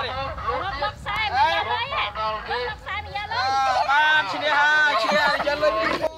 Hãy subscribe cho kênh Ghiền Mì Gõ để không bỏ lỡ những video hấp dẫn.